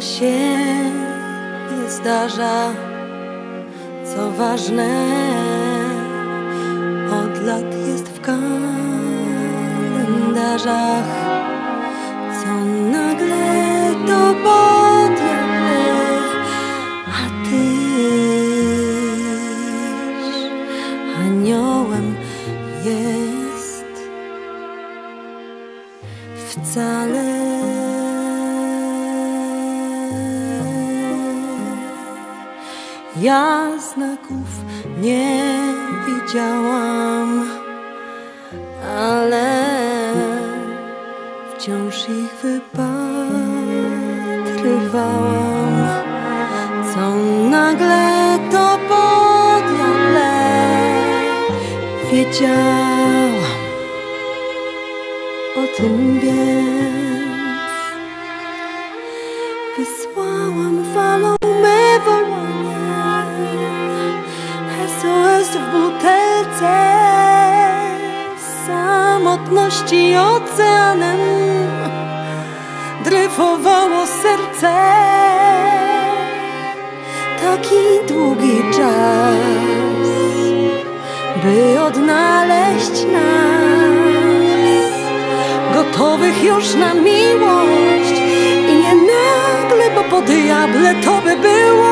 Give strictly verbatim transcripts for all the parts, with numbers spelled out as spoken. się nie zdarza, co ważne, od lat jest w kalendarzach, co nagle to podjadę, a tyś aniołem jest wcale. Ja znaków nie widziałam, ale wciąż ich wypatrywałam. Co nagle to podjadę, wiedziałam, o tym więc wysłałam falą me wołanie, S O S w butelce, samotności oceanem dryfowało serce. Taki długi czas, by odnaleźć nas, gotowych już na miłość, i nie nagle, bo po diable to by było.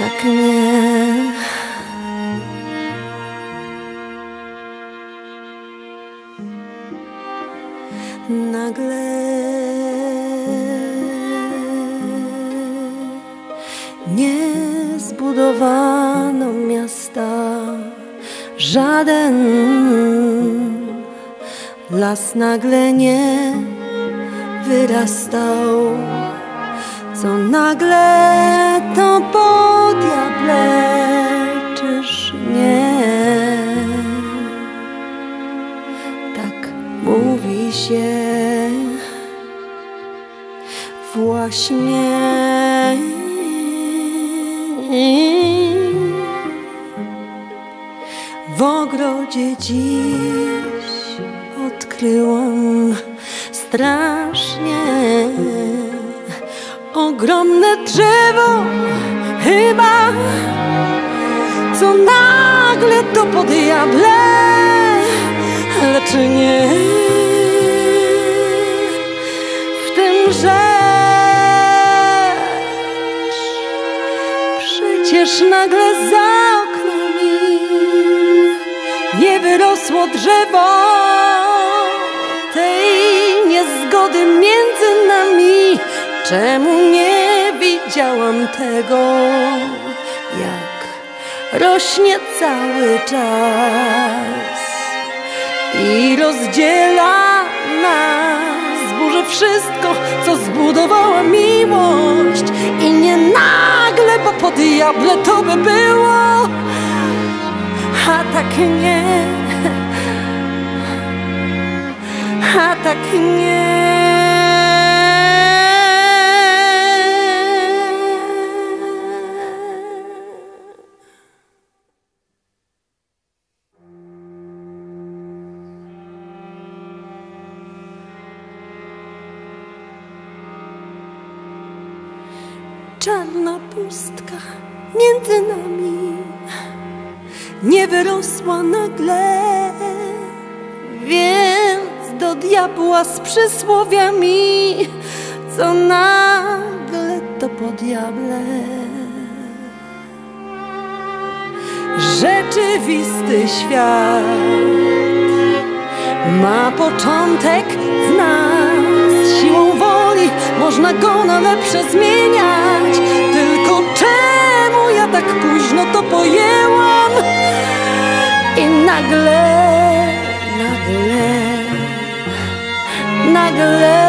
Tak nie. Nagle nie zbudowano miasta, żaden las nagle nie wyrastał. Co nagle to podjadę, czyż nie? Tak mówi się właśnie. W ogrodzie dziś odkryłam strasznie ogromne drzewo, chyba, co nagle to po diable, lecz nie w tym rzecz. Przecież nagle za oknami nie wyrosło drzewo tej niezgody między nami. Czemu nie widziałam tego, jak rośnie cały czas i rozdziela nas, burzy wszystko, co zbudowała miłość, i nie nagle, bo po diable to by było, a tak nie, a tak nie. Czarna pustka między nami nie wyrosła nagle, więc do diabła z przysłowiami, co nagle to po diable. Rzeczywisty świat ma początek z nas, siłą woli można go na lepsze zmieniać. Tylko czemu ja tak późno to pojęłam? I nagle, nagle, nagle